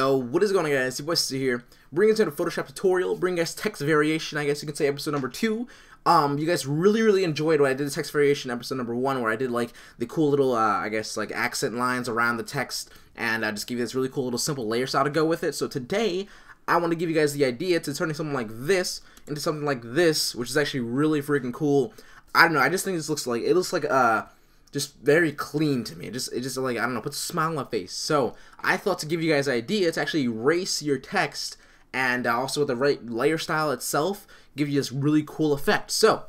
Yo, what is going on, guys? Your boy Seso here, bringing you guys a Photoshop tutorial, bringing you guys text variation, I guess you can say, episode number 2. You guys really enjoyed when I did the text variation episode number 1, where I did like the cool little, I guess like accent lines around the text, and I just give you this really cool little simple layer style to go with it. So today, I want to give you guys the idea to turning something like this into something like this, which is actually really freaking cool. I don't know, I just think this looks like, it looks like, just very clean to me. It just like, I don't know, puts a smile on my face. So I thought to give you guys an idea to actually erase your text and also with the right layer style itself, give you this really cool effect. So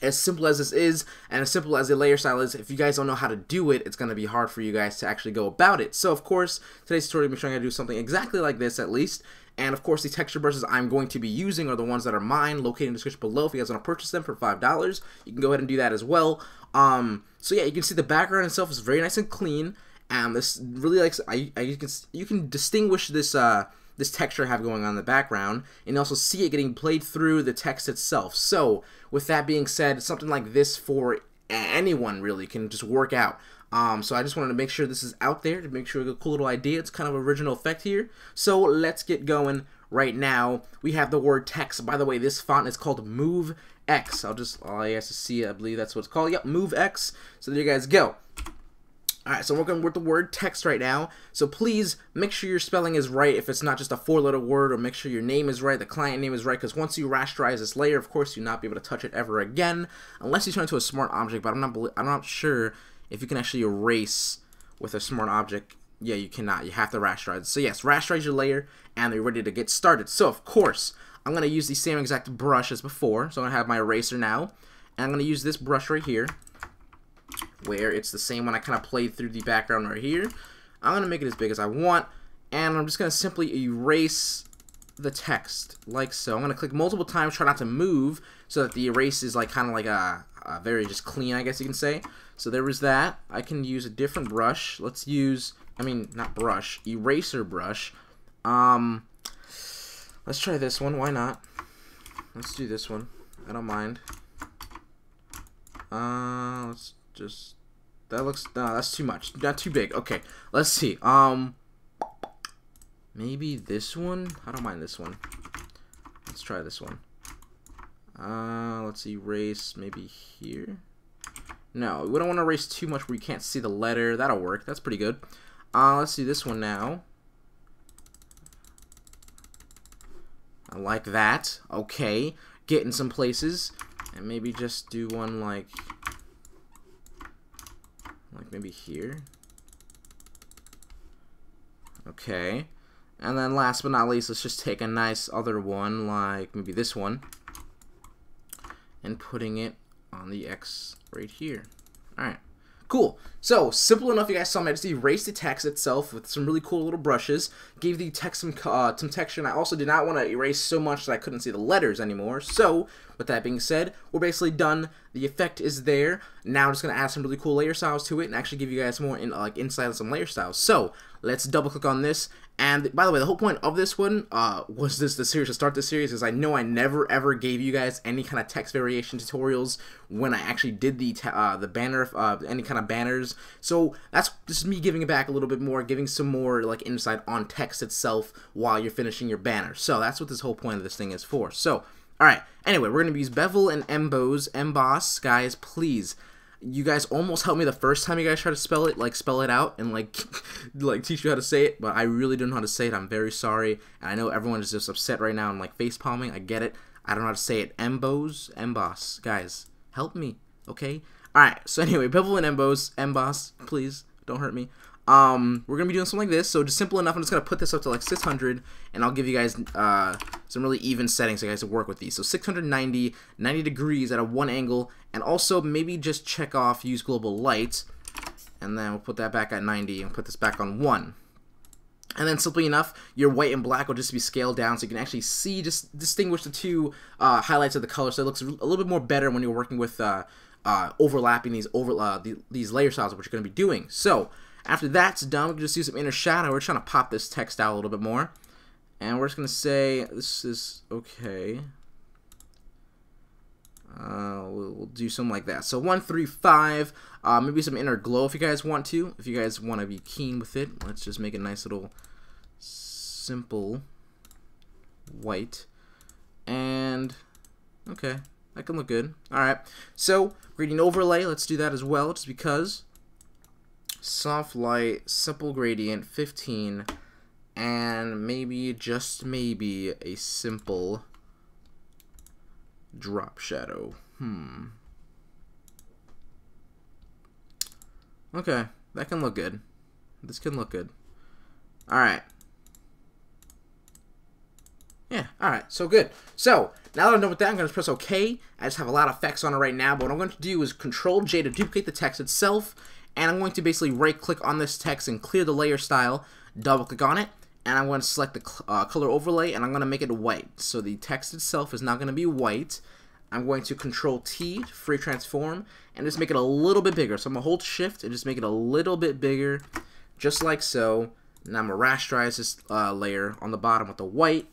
as simple as this is, and as simple as the layer style is, if you guys don't know how to do it, it's gonna be hard for you guys to actually go about it. So of course, today's tutorial, make sure I do something exactly like this at least. And of course, the texture brushes I'm going to be using are the ones that are mine, located in the description below. If you guys want to purchase them for $5, you can go ahead and do that as well. So yeah, you can see the background itself is very nice and clean, and this really likes. you can distinguish this this texture I have going on in the background, and also see it getting played through the text itself. So with that being said, something like this for anyone really can just work out. So I just wanted to make sure this is out there, to make sure we get a cool little idea. It's kind of original effect here. So let's get going right now. We have the word text. By the way, this font is called Move X. All you guys to see, I believe that's what it's called. Yep, Move X. So there you guys go. Alright, so we're going with the word text right now. So please make sure your spelling is right if it's not just a four-letter word, or make sure your name is right, the client name is right, because once you rasterize this layer, of course, you'll not be able to touch it ever again, unless you turn it into a smart object, but I'm not sure if you can actually erase with a smart object. Yeah, you cannot. You have to rasterize. So yes, rasterize your layer, and you're ready to get started. So of course, I'm going to use the same exact brush as before. So I'm going to have my eraser now, and I'm going to use this brush right here, where it's the same one I kind of played through the background right here. I'm going to make it as big as I want, and I'm just going to simply erase the text, like so. I'm going to click multiple times, try not to move, so that the erase is like kind of like a very just clean, I guess you can say. So there was that. I can use a different brush. Let's use, I mean, not brush, eraser brush. Let's try this one. Why not? Let's do this one. I don't mind. Let's just, that looks, no, that's too much. Not too big. Okay, let's see. Maybe this one? I don't mind this one. Let's try this one. Let's erase maybe here. No, we don't want to erase too much where you can't see the letter. That'll work. That's pretty good. Let's do this one now. I like that. Okay. Get in some places. And maybe just do one like maybe here. Okay. And then last but not least, let's just take a nice other one, like maybe this one, and putting it on the X right here. Alright, cool. So simple enough, you guys saw me. I just erased the text itself with some really cool little brushes, gave the text some texture, and I also did not want to erase so much that I couldn't see the letters anymore. So with that being said, we're basically done. The effect is there. Now I'm just going to add some really cool layer styles to it, and actually give you guys more insight on some layer styles. So let's double click on this. And by the way, the whole point of this one was this the series to start this series, because I know I never ever gave you guys any kind of text variation tutorials when I actually did the banner, any kind of banners. So that's just me giving it back a little bit more, giving some more like insight on text itself while you're finishing your banner. So that's what this whole point of this thing is for. So alright, anyway, we're going to use Bevel and Emboss, guys, please. You guys almost helped me the first time you guys tried to spell it, like spell it out and like like teach you how to say it, but I really don't know how to say it. I'm very sorry, and I know everyone is just upset right now and like face palming. I get it. I don't know how to say it. Emboss, guys, help me, okay? All right. So anyway, Bevel and Emboss, please don't hurt me. We're gonna be doing something like this. So just simple enough. I'm just gonna put this up to like 600, and I'll give you guys some really even settings so you guys can work with these. So 690, 90 degrees at a one angle, and also maybe just check off use global light, and then we'll put that back at 90 and put this back on 1. And then simply enough, your white and black will just be scaled down so you can actually see, just distinguish the two highlights of the color, so it looks a little bit more better when you're working with overlapping these layer styles, which you're gonna be doing. So after that's done, we can just do some inner shadow. We're trying to pop this text out a little bit more. And we're just going to say, this is okay. We'll do something like that. So 135, maybe some inner glow if you guys want to. If you guys want to be keen with it, let's just make a nice little simple white, and okay, that can look good. Alright, so gradient overlay, let's do that as well, just because. Soft light, simple gradient, 15, and maybe, just maybe, a simple drop shadow. Okay, that can look good. This can look good. Alright. Yeah, alright, so good. So, now that I'm done with that, I'm going to press OK. I just have a lot of effects on it right now, but what I'm going to do is Control J to duplicate the text itself, and I'm going to basically right-click on this text and clear the layer style, double-click on it, and I'm going to select the color overlay, and I'm going to make it white. So the text itself is not going to be white. I'm going to Control T, free transform, and just make it a little bit bigger. So I'm going to hold Shift and just make it a little bit bigger, just like so. Now I'm going to rasterize this layer on the bottom with the white,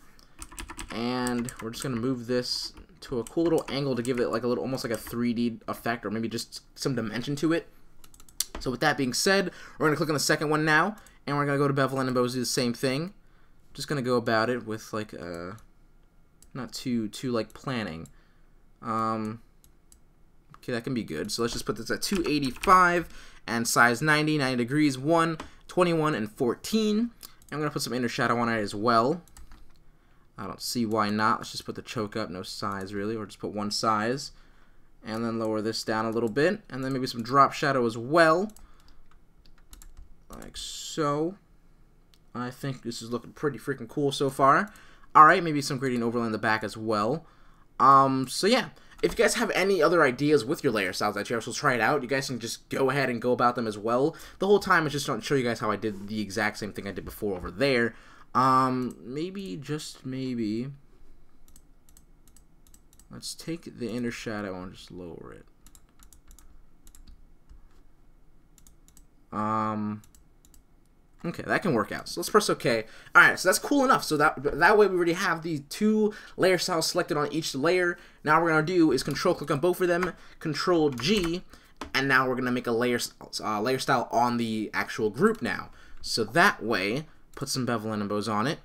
and we're just going to move this to a cool little angle to give it like a little, almost like a 3D effect, or maybe just some dimension to it. So with that being said, we're going to click on the second one now, and we're going to go to Bevel and Emboss, do the same thing. Just going to go about it with like a, not too like planning. Okay, that can be good. So let's just put this at 285 and size 90, 90 degrees, 1, 21, and 14. And I'm going to put some inner shadow on it as well. I don't see why not. Let's just put the choke up, no size really, or just put one size. And then lower this down a little bit. And then maybe some drop shadow as well. Like so. I think this is looking pretty freaking cool so far. Alright, maybe some gradient overlay in the back as well. So yeah, if you guys have any other ideas with your layer styles that you also try it out, you guys can just go ahead and go about them as well. The whole time I just don't show you guys how I did the exact same thing I did before over there. Maybe, just maybe, let's take the inner shadow and just lower it. Okay, that can work out. So let's press OK. Alright, so that's cool enough. So that way we already have the two layer styles selected on each layer. Now what we're going to do is Control-click on both of them, Control-G, and now we're going to make a layer style on the actual group now. So that way, put some Bevel and Emboss on it.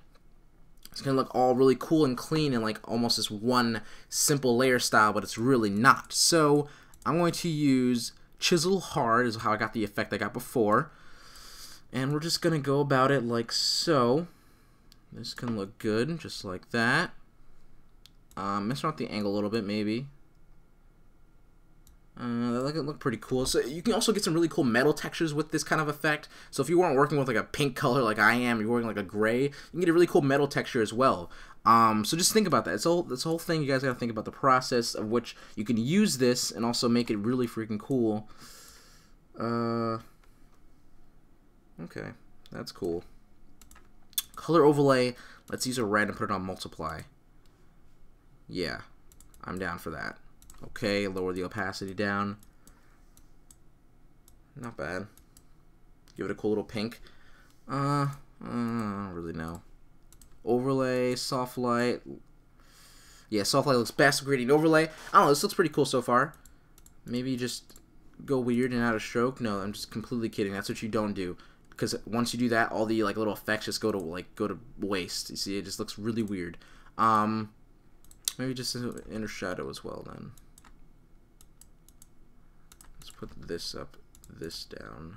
It's going to look all really cool and clean and like almost this one simple layer style, but it's really not. So I'm going to use Chisel Hard is how I got the effect I got before. And we're just going to go about it like so. This can look good, just like that. Messing around with the angle a little bit, maybe. That can look pretty cool. So you can also get some really cool metal textures with this kind of effect. So if you weren't working with like a pink color like I am, you're working like a gray, you can get a really cool metal texture as well. So just think about that. It's all this whole thing, you guys got to think about the process of which you can use this and also make it really freaking cool. Okay, that's cool. Color overlay, let's use a red and put it on multiply. Yeah, I'm down for that. Okay, lower the opacity down. Not bad. Give it a cool little pink. I don't really know. Overlay, soft light. Yeah, soft light looks best. Gradient overlay. I don't know, this looks pretty cool so far. Maybe just go weird and out of stroke. No, I'm just completely kidding. That's what you don't do. Because once you do that, all the like little effects just go to waste. You see, it just looks really weird. Maybe just an inner shadow as well then. Let's put this up, this down.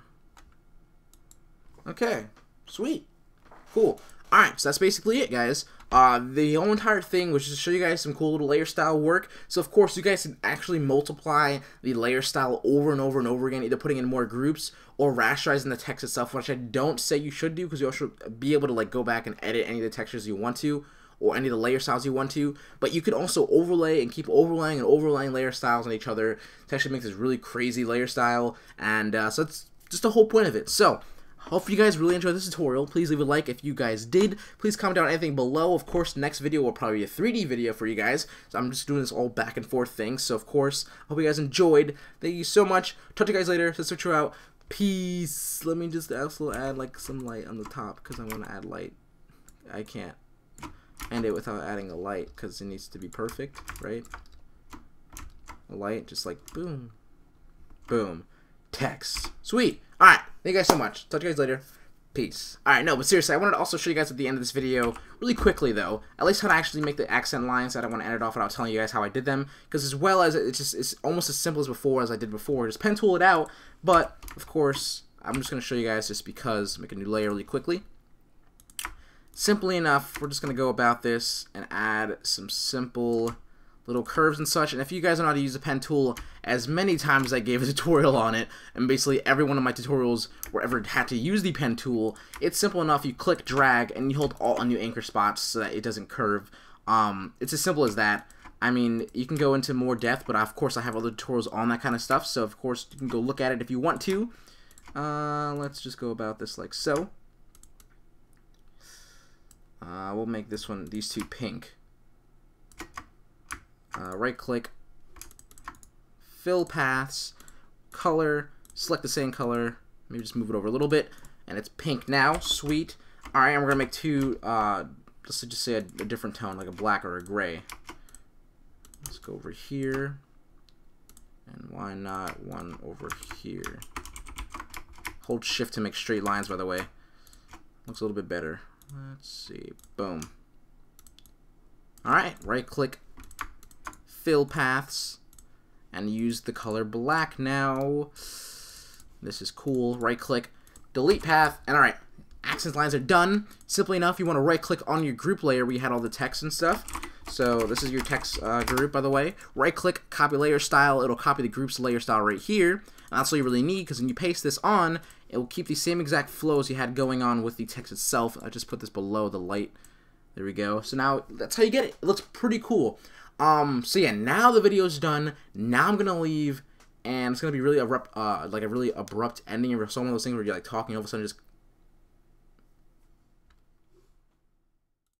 Okay, sweet, cool. Alright, so that's basically it, guys. The whole entire thing was just to show you guys some cool little layer style work. So, of course, you guys can actually multiply the layer style over and over and over again, either putting in more groups or rasterizing the text itself, which I don't say you should do because you also be able to, like, go back and edit any of the textures you want to or any of the layer styles you want to. But you could also overlay and keep overlaying and overlaying layer styles on each other. It actually makes this really crazy layer style, and so that's just the whole point of it. So, hope you guys really enjoyed this tutorial. Please leave a like if you guys did. Please comment down anything below. Of course, next video will probably be a 3D video for you guys. So I'm just doing this all back and forth thing. So, of course, hope you guys enjoyed. Thank you so much. Talk to you guys later. SesoHQ out. Peace. Let me just also add, like, some light on the top because I want to add light. I can't end it without adding a light because it needs to be perfect, right? A light, just like, boom. Boom. Text. Sweet. Alright. Thank you guys so much. Talk to you guys later. Peace. Alright, no, but seriously, I wanted to also show you guys at the end of this video, really quickly though, at least how to actually make the accent lines that I want to end it off without telling you guys how I did them, because as well as, it's almost as simple as before, as I did before, just pen tool it out, but, of course, I'm just going to show you guys just because, make a new layer really quickly. Simply enough, we're just going to go about this and add some simple little curves and such, and if you guys know how to use the pen tool, as many times as I gave a tutorial on it, and basically every one of my tutorials wherever it had to use the pen tool, it's simple enough, you click, drag, and you hold Alt on new anchor spots so that it doesn't curve. It's as simple as that. I mean, you can go into more depth, but of course I have other tutorials on that kind of stuff, so of course you can go look at it if you want to. Let's just go about this like so. We'll make this one, these two pink. Right click, fill paths, color, select the same color, maybe just move it over a little bit, and it's pink now, sweet. Alright, and we're going to make two, let's just say a different tone, like a black or a gray. Let's go over here, and why not one over here. Hold shift to make straight lines, by the way. Looks a little bit better. Let's see, boom. Alright, right click, fill paths, and use the color black now. This is cool. Right click, delete path, and alright, accent lines are done. Simply enough, you want to right click on your group layer where you had all the text and stuff. So this is your text group, by the way. Right click, copy layer style, it'll copy the group's layer style right here, and that's all you really need, because when you paste this on, it will keep the same exact flow as you had going on with the text itself. I just put this below the light, there we go. So now that's how you get it. It looks pretty cool. So yeah, now the video's done. Now I'm gonna leave, and it's gonna be really abrupt, like a really abrupt ending. Or some of those things where you're like talking, all of a sudden just